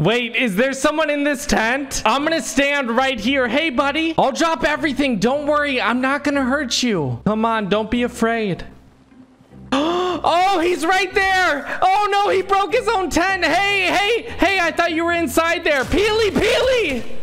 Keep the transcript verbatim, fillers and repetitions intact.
Wait, is there someone in this tent? I'm gonna stand right here. Hey, buddy. I'll drop everything. Don't worry. I'm not gonna hurt you. Come on, don't be afraid. Oh, he's right there. Oh, no, he broke his own tent. Hey, hey, hey, I thought you were inside there. Peely, Peely.